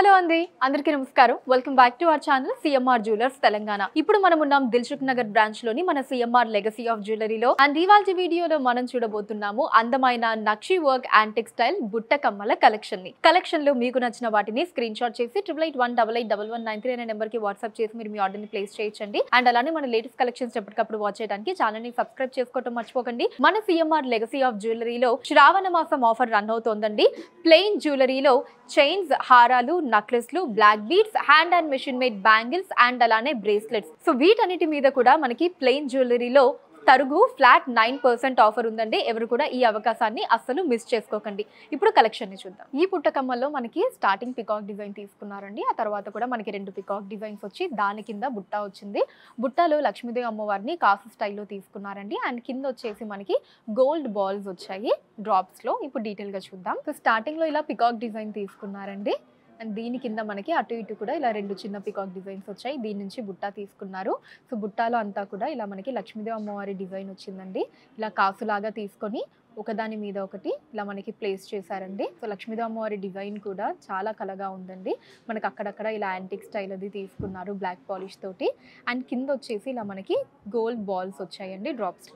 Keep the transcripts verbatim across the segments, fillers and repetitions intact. Hello Andi, Andariki Namaskaram. Welcome back to our channel C M R Jewelers Telangana. Ippudu manam unnam Dilsukhnagar branch loni mana C M R Legacy of Jewellery lo and ivalti video lo manam chudabothunnamu andamaina nakshi work and textile butta kammala collection ni. Collection lo meeku nachina vatini screenshot chesi eight eight eight one eight eight one nine three ane number ki WhatsApp chesi meeru mee order ni place cheyachandi and alane mana latest collections cheppudikappudu watch cheyadaniki channel ni subscribe chesukotam marchipokandi. Mana C M R Legacy of Jewellery lo Shravana Masam offer run avutundandi. Plain jewellery lo chains, haralu, necklace lu, black beads, hand and machine made bangles and alane bracelets. So veetaniti meeda kuda manaki plain jewellery lo tarugu flat nine percent offer undandi. Evaru kuda ee avakasanni assalu miss cheskokandi. Ippudu collection ni chuddam. Ee puttakammallo manaki starting peacock design teeskunnarandi. Aa tarvata kuda manaki rendu peacock designs vachi daani kinda butta ochindi. Buttalo Lakshmi Devi Ammavarni kaasu style lo teeskunnarandi and kinda vachesi manaki gold balls vachayi drops lo. Ippudu detail ga chuddam. So starting lo ila peacock design teeskunnarandi. And దీని కింద మనకి అటు ఇటు కూడా ఇలా రెండు చిన్న peacock designs వచ్చాయి. దీని నుంచి బుట్ట తీసుకున్నారు. సో బుట్టలో అంతా కూడా ఇలా మనకి లక్ష్మీదేవి అమ్మవారి డిజైన్ వచ్చిందండి. ఇలా కాసులాగా తీసుకొని ఒకదాని మీద ఒకటి ఇలా మనకి ప్లేస్ చేశారండి. సో లక్ష్మీదేవి అమ్మవారి డిజైన్ కూడా చాలా కళగా ఉందండి. మనకి అక్కడక్కడ ఇలా యాంటిక్ స్టైల్ అది తీసుకున్నారు బ్లాక్ పాలిష్ తోటి. అండ్ కింద వచ్చేసి ఇలా మనకి గోల్డ్ బాల్స్ వచ్చాయండి drops.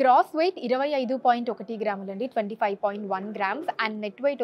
Gross weight twenty-five point one grams and twenty-five point one grams and net weight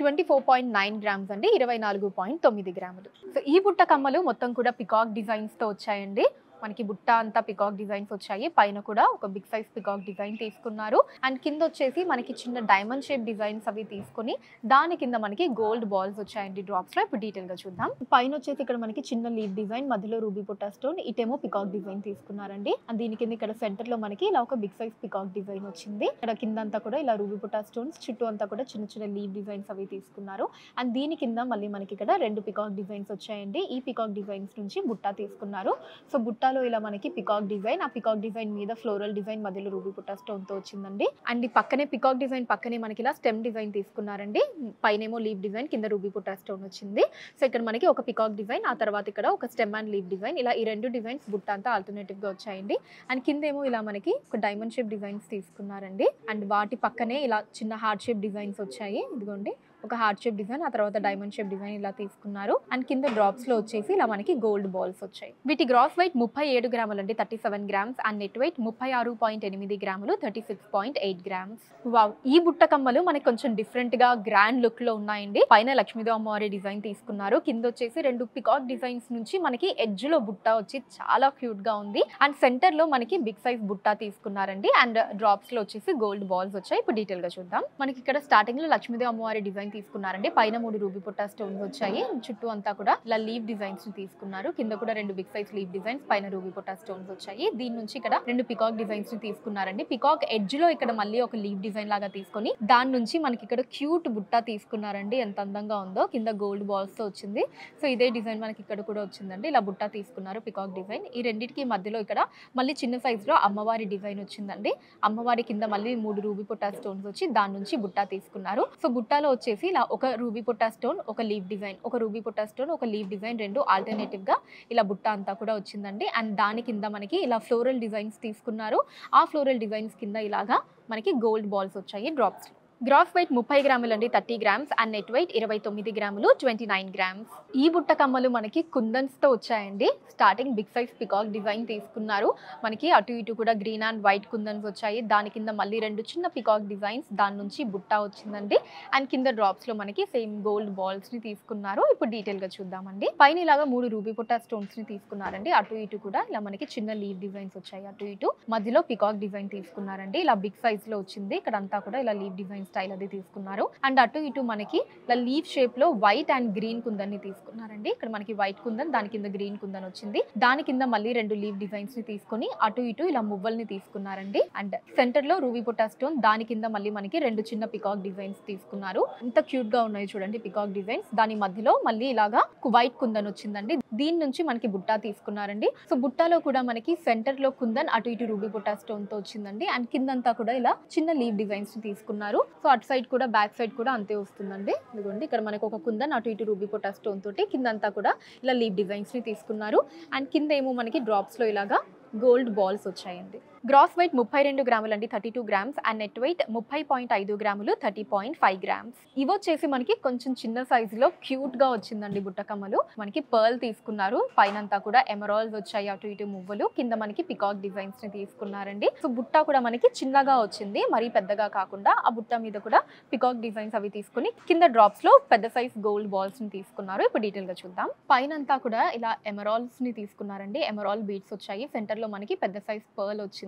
twenty-four point nine grams and twenty-four point nine grams. So ee butta kammalu mottham kuda peacock designs tho vachayandi. మనకి బుట్ట అంతా peacock designs వచ్చాయి. పైన కూడా ఒక big size peacock design తీసుకున్నారు. And కింద వచ్చేసి మనకి చిన్న డైమండ్ షేప్ డిజైన్స్ అవి తీసుకుని దాని కింద మనకి గోల్డ్ బాల్స్ వచ్చాయండి డ్రాప్స్ లో. ఇప్పుడు డీటెయిల్ గా చూద్దాం. పైన వచ్చేసి ఇక్కడ మనకి చిన్న లీఫ్ డిజైన్, మధ్యలో రూబీ పొట్టా స్టోన్, ఇటేమో పికాక్ డిజైన్ తీసుకున్నారండి. అండ్ దీని కింద ఇక్కడ సెంటర్ లో మనకి ఇలా ఒక బిగ్ సైజ్ పికాక్ డిజైన్ వచ్చింది. ఇక్కడ కింద అంతా కూడా ఇలా రూబీ పొట్టా స్టోన్స్, చుట్టూ అంతా కూడా చిన్న చిన్న లీఫ్ డిజైన్స్ అవి తీసుకున్నారు. అండ్ దీని కింద మళ్ళీ మనకి ఇక్కడ రెండు పికాక్ డిజైన్స్ వచ్చాయండి. ఈ పికాక్ డిజైన్స్ నుంచి బుట్ట తీసుకున్నారు. సో బుట్ట ఇలా మనకి పికాక్ డిజైన్, ఆ పికాక్ డిజైన్ మీద ఫ్లోరల్ డిజైన్, మధ్యలో రూబీ పుట్టా స్టోన్ తో వచ్చిందండి. అండ్ ఈ పక్కనే పికాక్ డిజైన్ పక్కనే మనకి ఇలా స్టెమ్ డిజైన్ తీసుకున్నారండి. పైనేమో లీఫ్ డిజైన్, కింద రూబీ పుట్టా స్టోన్ వచ్చింది. సో ఇక్కడ మనకి ఒక పికాక్ డిజైన్, ఆ తర్వాత ఇక్కడ ఒక స్టెమ్ అండ్ లీఫ్ డిజైన్, ఇలా ఈ రెండు డిజైన్స్ బుట్ట అంతా ఆల్టర్నేటివ్ గా వచ్చాయండి. అండ్ కిందేమో ఇలా మనకి ఒక డైమండ్ షేప్ డిజైన్స్ తీసుకున్నారండి. అండ్ వాటి పక్కనే ఇలా చిన్న హార్ట్ షేప్ డిజైన్స్ వచ్చాయి. ఇదిగోండి ఒక హార్ట్ షేప్ డిజైన్, ఆ తర్వాత డైమండ్ షేప్ డిజైన్ ఇలా తీసుకున్నారు. అండ్ కింద డ్రాప్స్ లో వచ్చేసి ఇలా మనకి గోల్డ్ బాల్స్ వచ్చాయి. వీటి గ్రాస్ వెయిట్ ముప్పై ఏడు గ్రాములు అండి, thirty seven grams. And net weight ముప్పై ఆరు పాయింట్ ఎనిమిది గ్రాములు, thirty six point eight grams. Wow, ఈ బుట్టకమ్మలు మనకి కొంచెం డిఫరెంట్ గా గ్రాండ్ లుక్ లో ఉన్నాయండి. పైన లక్ష్మీదేవి అమ్మవారి డిజైన్ తీసుకున్నారు. కింద వచ్చేసి రెండు పికాక్ డిజైన్స్ నుంచి మనకి ఎడ్జ్ లో బుట్ట వచ్చి చాలా క్యూట్ గా ఉంది. అండ్ సెంటర్ లో మనకి బిగ్ సైజ్ బుట్ట తీసుకున్నారండి. అండ్ డ్రాప్స్ లో వచ్చేసి గోల్డ్ బాల్స్ వచ్చాయి. ఇప్పుడు డీటెయిల్ గా చూద్దాం. మనకి ఇక్కడ స్టార్టింగ్ లో లక్ష్మీదేవి అమ్మవారి డిజైన్ తీసుకున్నారండి. పైన మూడు రూబీ పొట్టా స్టోన్స్ వచ్చాయి. చుట్టూ అంతా కూడా ఇలా లీఫ్ డిజైన్స్ తీసుకున్నారు. కింద కూడా రెండు బిగ్ సైజ్ లీఫ్ డిజైన్స్, పైన రూబీ పొట్టా స్టోన్స్ వచ్చాయి. దీని నుంచి ఇక్కడ రెండు పికాక్ డిజైన్స్ తీసుకున్నారండి. పికాక్ ఎడ్జ్ లో ఇక్కడ మళ్ళీ ఒక లీఫ్ డిజైన్ లాగా తీసుకుని దాని నుంచి మనకి ఇక్కడ క్యూట్ బుట్ట తీసుకున్నారండి. ఎంత అందంగా ఉందో. కింద గోల్డ్ బాల్స్ తో వచ్చింది. సో ఇదే డిజైన్ మనకి ఇక్కడ కూడా వచ్చిందండి. ఇలా బుట్ట తీసుకున్నారు పికాక్ డిజైన్. ఈ రెండింటికి మధ్యలో ఇక్కడ మళ్ళీ చిన్న సైజ్ లో అమ్మవారి డిజైన్ వచ్చిందండి. అమ్మవారి కింద మళ్ళీ మూడు రూబీ పొట్టా స్టోన్స్ వచ్చి దాని నుంచి బుట్ట తీసుకున్నారు. సో బుట్టలో వచ్చేసి ఇలా ఒక రూబీ పొట్టా స్టోన్, ఒక లీఫ్ డిజైన్, ఒక రూబీ పొట్టా స్టోన్, ఒక లీఫ్ డిజైన్, రెండు ఆల్టర్నేటివ్ గా ఇలా బుట్ట అంతా కూడా వచ్చిందండి. అండ్ దాని కింద మనకి ఇలా ఫ్లోరల్ డిజైన్స్ తీసుకున్నారు. ఆ ఫ్లోరల్ డిజైన్స్ కింద ఇలాగా మనకి గోల్డ్ బాల్స్ వచ్చాయి డ్రాప్స్. గ్రాస్ వెయిట్ ముప్పై గ్రాములు అండి, thirty grams. And net weight ఇరవై తొమ్మిది గ్రాములు, ట్వంటీ నైన్ గ్రామ్స్. ఈ బుట్ట కమ్మలు మనకి కుందన్స్ తో వచ్చాయండి. Starting big size peacock design తీసుకున్నారు. మనకి అటు ఇటు కూడా గ్రీన్ అండ్ వైట్ కుందన్స్ వచ్చాయి. దాని కింద మళ్ళీ రెండు చిన్న పికాక్ డిజైన్స్, దాని నుంచి బుట్ట వచ్చిందండి. అండ్ కింద డ్రాప్స్ లో మనకి సేమ్ గోల్డ్ బాల్స్ ని తీసుకున్నారు. ఇప్పుడు డీటెయిల్ గా చూద్దామండి. పైన ఇలాగా మూడు రూబీ పొట్టా స్టోన్స్ ని తీసుకున్నారండి. అటు ఇటు కూడా ఇలా మనకి చిన్న లీఫ్ డిజైన్స్ వచ్చాయి. అటు ఇటు మధ్యలో పికాక్ డిజైన్ తీసుకున్నారండి. ఇలా బిగ్ సైజ్ లో వచ్చింది. ఇక్కడ అంతా కూడా ఇలా లీఫ్ డిజైన్స్ స్టైల్ అది తీసుకున్నారు. అండ్ అటు ఇటు మనకి ఇలా లీఫ్ షేప్ లో వైట్ అండ్ గ్రీన్ కుందన్ ని తీసుకున్నారండి. ఇక్కడ మనకి వైట్ కుందన్, దాని కింద గ్రీన్ కుందన్ వచ్చింది. దాని కింద మళ్ళీ రెండు లీఫ్ డిజైన్స్ ని తీసుకుని అటు ఇటు ఇలా మువ్వల్ని తీసుకున్నారండి. అండ్ సెంటర్ లో రూబీ పొట్టా స్టోన్, దాని కింద మళ్ళీ మనకి రెండు చిన్న పికాక్ డిజైన్స్ తీసుకున్నారు. ఇంత క్యూట్ గా ఉన్నాయి చూడండి పికాక్ డిజైన్స్. దాని మధ్యలో మళ్ళీ ఇలాగా వైట్ కుందన్ వచ్చిందండి. దీని నుంచి మనకి బుట్టా తీసుకున్నారండి. సో బుట్టాలో కూడా మనకి సెంటర్ లో కుందన్, అటు ఇటు రూబీ పొట్టా స్టోన్ తో వచ్చిందండి. అండ్ కిందంతా కూడా ఇలా చిన్న లీఫ్ డిజైన్స్ ని తీసుకున్నారు. సో అటు సైడ్ కూడా బ్యాక్ సైడ్ కూడా అంతే వస్తుందండి. ఇదిగోండి ఇక్కడ మనకు ఒక కుందన్, అటు ఇటు రూబీ పొట్టా స్టోన్ తోటి, కిందంతా కూడా ఇలా లీఫ్ డిజైన్స్ ని తీసుకున్నారు. అండ్ కింద ఏమో మనకి డ్రాప్స్ లో ఇలాగా గోల్డ్ బాల్స్ వచ్చాయండి. Gross weight thirty-two grams thirty-two grams and net weight thirty point five grams thirty point five grams. Ivo chesi maniki koncham chinna size lo cute ga ochindandi buttakammalo. Maniki pearl teeskunnaru, paina anta kuda emeralds vachayi atu itu muvvalu, kinda maniki peacock designs ni teeskunnarandi. So butta kuda maniki chinna ga ochindi, mari peddaga kaakunda aa butta meeda kuda peacock designs avi teeskuni kinda drops lo pedda size gold balls ni teeskunnaru. Ipo detail ga chuddam. Paina anta kuda ila emeralds ni teeskunnarandi, emerald beads vachayi, center lo maniki pedda size pearl ochindi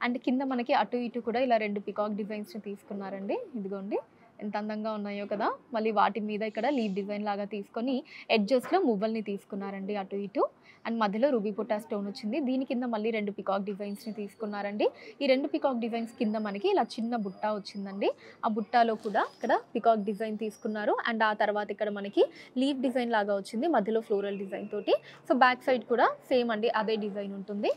and kinda maniki atu itu kuda ila rendu peacock designs ni teeskunnarandi. Idigondi ఎంత అందంగా ఉన్నాయో కదా. మళ్ళీ వాటి మీద ఇక్కడ leaf design లాగా తీసుకొని ఎడ్జెస్లో మువ్వల్ని తీసుకున్నారండి అటు ఇటు, అండ్ మధ్యలో రూబీ పొట్టా స్టోన్ వచ్చింది. దీని కింద మళ్ళీ రెండు పికాక్ డిజైన్స్ని తీసుకున్నారండి. ఈ రెండు పికాక్ డిజైన్స్ కింద మనకి ఇలా చిన్న బుట్ట వచ్చిందండి. ఆ బుట్టాలో కూడా ఇక్కడ పికాక్ డిజైన్ తీసుకున్నారు అండ్ ఆ తర్వాత ఇక్కడ మనకి లీఫ్ డిజైన్ లాగా వచ్చింది మధ్యలో ఫ్లోరల్ డిజైన్ తోటి. సో బ్యాక్ సైడ్ కూడా సేమ్ అండి అదే డిజైన్ ఉంటుంది.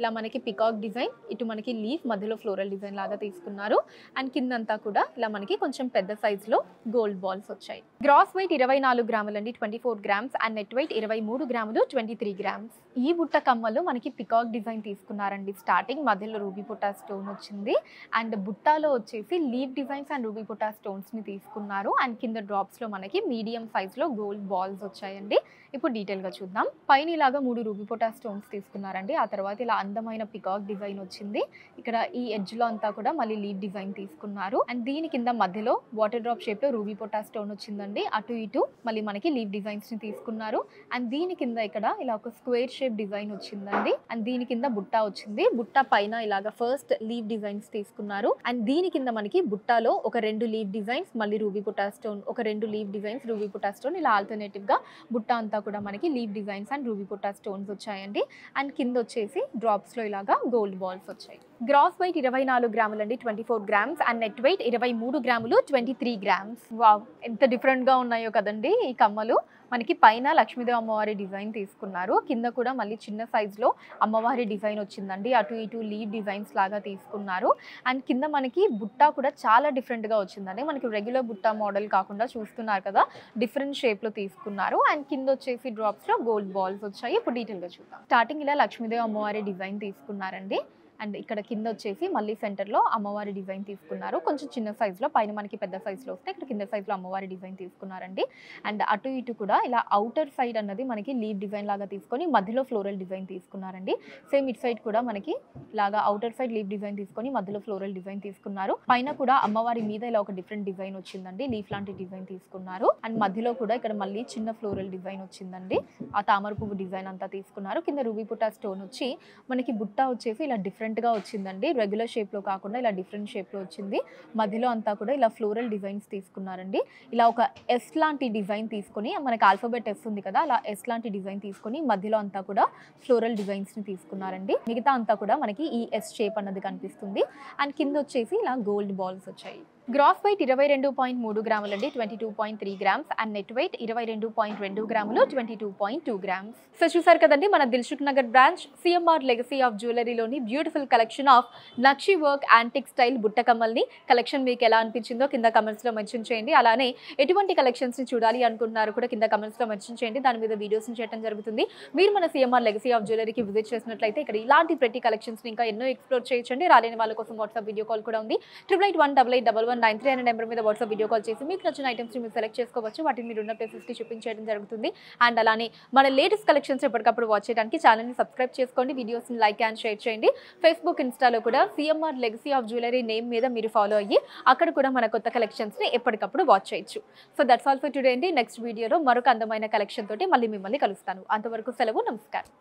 ఇలా మనకి పికాక్ డిజైన్, ఇటు మనకి లీఫ్, మధ్యలో ఫ్లోరల్ డిజైన్ లాగా తీసుకున్నారు అండ్ కిందంతా కూడా ఇలా మనకి కొంచెం పెద్ద సైజ్ లో గోల్డ్ బాల్స్ వచ్చాయి. గ్రాస్ వెయిట్ ఇరవై నాలుగు గ్రాములు అండి twenty four grams and net weight ఇరవై మూడు గ్రాములు ట్వంటీ త్రీ గ్రామ్స్. ఈ బుట్ట కమ్మలు మనకి పికాక్ డిజైన్ తీసుకున్నారండి. స్టార్టింగ్ మధ్యలో రూబీ పొటా స్టోన్ వచ్చింది అండ్ బుట్టాలో వచ్చేసి లీఫ్ డిజైన్స్ అండ్ రూబీ పొటా స్టోన్స్ ని తీసుకున్నారు అండ్ కింద డ్రాప్స్ లో మనకి మీడియం సైజ్ లో గోల్డ్ బాల్స్ వచ్చాయండి. ఇప్పుడు డీటెయిల్ గా చూద్దాం. పైన ఇలాగా మూడు రూబీ పొటా స్టోన్స్ తీసుకున్నారండి. ఆ తర్వాత ఇలా అందమైన పికాక్ డిజైన్ వచ్చింది. ఇక్కడ ఈ ఎడ్జ్ లో అంతా కూడా మళ్ళీ లీఫ్ డిజైన్ తీసుకున్నారు అండ్ దీని కింద మధ్యలో వాటర్ డ్రాప్ షేప్ లో రూబీ పొటా స్టోన్ వచ్చిందండి. అటు ఇటు మళ్ళీ మనకి లీఫ్ డిజైన్స్ ని తీసుకున్నారు అండ్ దీని కింద ఇక్కడ ఇలా ఒక స్క్వేర్ షేప్ డిజైన్ వచ్చిందండి అండ్ దీని కింద బుట్ట వచ్చింది. బుట్ట పైన ఇలాగ ఫస్ట్ లీఫ్ డిజైన్స్ తీసుకున్నారు అండ్ దీని కింద మనకి బుట్టాలో ఒక రెండు లీఫ్ డిజైన్స్, మళ్ళీ రూబీ పొటా స్టోన్, ఒక రెండు లీఫ్ డిజైన్స్, రూబీ పొటా స్టోన్, ఇలా ఆల్టర్నేటివ్ గా బుట్ట అంతా కూడా మనకి లీఫ్ డిజైన్స్ అండ్ రూబీ పొటా స్టోన్స్ వచ్చాయండి. అండ్ కింద వచ్చేసి డ్రాప్స్ లో ఇలాగా గోల్డ్ బాల్స్ వచ్చాయి. గ్రాస్ వెయిట్ ఇరవై నాలుగు గ్రాములు అండి twenty four grams and net weight ఇరవై మూడు గ్రాములు ట్వంటీ త్రీ గ్రామ్స్. వావ్, ఎంత డిఫరెంట్ గా ఉన్నాయో కదండి ఈ కమ్మలు. మనకి పైన లక్ష్మీదేవి అమ్మవారి డిజైన్ తీసుకున్నారు, కింద కూడా మళ్ళీ చిన్న సైజ్ లో అమ్మవారి డిజైన్ వచ్చిందండి. అటు ఇటు లీవ్ డిజైన్స్ లాగా తీసుకున్నారు అండ్ కింద మనకి బుట్ట కూడా చాలా డిఫరెంట్ గా వచ్చిందండి. మనకి రెగ్యులర్ బుట్ట మోడల్ కాకుండా చూస్తున్నారు కదా, డిఫరెంట్ షేప్ లో తీసుకున్నారు అండ్ కింద వచ్చేసి డ్రాప్స్ లో గోల్డ్ బాల్స్ వచ్చాయి. ఇప్పుడు డీటెయిల్ గా చూద్దాం. స్టార్టింగ్ ఇలా లక్ష్మీదేవి అమ్మవారి డిజైన్ తీసుకున్నారండి అండ్ ఇక్కడ కింద వచ్చేసి మళ్ళీ సెంటర్లో అమ్మవారి డిజైన్ తీసుకున్నారు. కొంచెం చిన్న సైజులో, పైన మనకి పెద్ద సైజులో వస్తే ఇక్కడ కింద సైజులో అమ్మవారి డిజైన్ తీసుకున్నారండి. అండ్ అటు ఇటు కూడా ఇలా అవుటర్ సైడ్ అన్నది మనకి లీఫ్ డిజైన్ లాగా తీసుకొని మధ్యలో ఫ్లోరల్ డిజైన్ తీసుకున్నారండి. సేమ్ ఇట్ సైడ్ కూడా మనకి ఇలాగా అవుటర్ సైడ్ లీఫ్ డిజైన్ తీసుకొని మధ్యలో ఫ్లోరల్ డిజైన్ తీసుకున్నారు. పైన కూడా అమ్మవారి మీద ఇలా ఒక డిఫరెంట్ డిజైన్ వచ్చిందండి, లీఫ్ లాంటి డిజైన్ తీసుకున్నారు అండ్ మధ్యలో కూడా ఇక్కడ మళ్ళీ చిన్న ఫ్లోరల్ డిజైన్ వచ్చిందండి. ఆ తామర పువ్వు డిజైన్ అంతా తీసుకున్నారు. కింద రూబీ పుట్టా స్టోన్ వచ్చి మనకి బుట్ట వచ్చేసి ఇలా డిఫరెంట్ గా వచ్చిందండి. రెగ్యులర్ షేప్ లో కాకుండా ఇలా డిఫరెంట్ షేప్ లో వచ్చింది. మధ్యలో అంతా కూడా ఇలా ఫ్లోరల్ డిజైన్స్ తీసుకున్నారండి. ఇలా ఒక ఎస్ లాంటి డిజైన్ తీసుకొని, మనకి ఆల్ఫాబెట్ ఎస్ ఉంది కదా, అలా ఎస్ లాంటి డిజైన్ తీసుకొని మధ్యలో అంతా కూడా ఫ్లోరల్ డిజైన్స్ ని తీసుకున్నారండి. మిగతా అంతా కూడా మనకి ఈ ఎస్ షేప్ అన్నది కనిపిస్తుంది అండ్ కింద వచ్చేసి ఇలా గోల్డ్ బాల్స్ వచ్చాయి. గ్రాస్ వెయిట్ ఇరవై రెండు పాయింట్ మూడు గ్రాములు అండి twenty two point three grams and net weight ఇరవై రెండు పాయింట్ రెండు గ్రాములు twenty two point two grams. So చూసారు కదండి మన Dilsukh Nagar branch CMR legacy of జ్యువెలరీలోని beautiful collection of nakshi work and textile బుట్టకమ్మల్ని. కలెక్షన్ మీకు ఎలా అనిపించిందో కింద కమెంట్స్లో మెన్షన్ చేయండి. అలానే ఎటువంటి కలెక్షన్స్ని చూడాలి అనుకుంటున్నారు కూడా కింద కమెంట్స్లో మెన్షన్ చేయండి. దాని మీద వీడియోస్ని చేయడం జరుగుతుంది. మీరు మన సిఎంఆర్ లెగసీ ఆఫ్ జ్యువెలరీకి విజిట్ చేసినట్లయితే ఇక్కడ ఇలాంటి ప్రతి కలెక్షన్స్ని ఇంకా ఎన్నో ఎక్స్ప్లోర్ చేయించండి. రాలేని వాళ్ళ కోసం వాట్సాప్ వీడియో కాల్ కూడా ఉంది. Triple eight one double eight double nine three అనే నెంబర్ మీద వాట్సాప్ వీడియో కాల్ చేసి మీకు నచ్చిన ఐటమ్స్ మీరు సెలెక్ట్ చేసుకోవచ్చు. వాటిని మీరు ఉన్న ప్లేసెస్కి చూపించడం జరుగుతుంది. అండ్ అలానే మన లేటెస్ట్ కలెక్షన్స్ ఎప్పటికప్పుడు వాచ్ చేయడానికి ఛానల్ని సబ్స్క్రైబ్ చేసుకోండి. వీడియోస్ని లైక్ అండ్ షేర్ చేయండి. ఫేస్బుక్, ఇన్స్టాలో కూడా CMR legacy of jewellery name మీద మీరు ఫాలో అయ్యి అక్కడ కూడా మన కొత్త కలెక్షన్స్ని ఎప్పటికప్పుడు వాచ్ చేయొచ్చు. So that's all for today అండి. నెక్స్ట్ వీడియోలో మరొక అందమైన కలెక్షన్ తోటి మళ్ళీ మిమ్మల్ని కలుస్తాను. అంతవరకు సెలవు, నమస్కారం.